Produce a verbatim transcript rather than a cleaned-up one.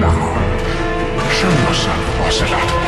Now, now, show yourself, Ocelot.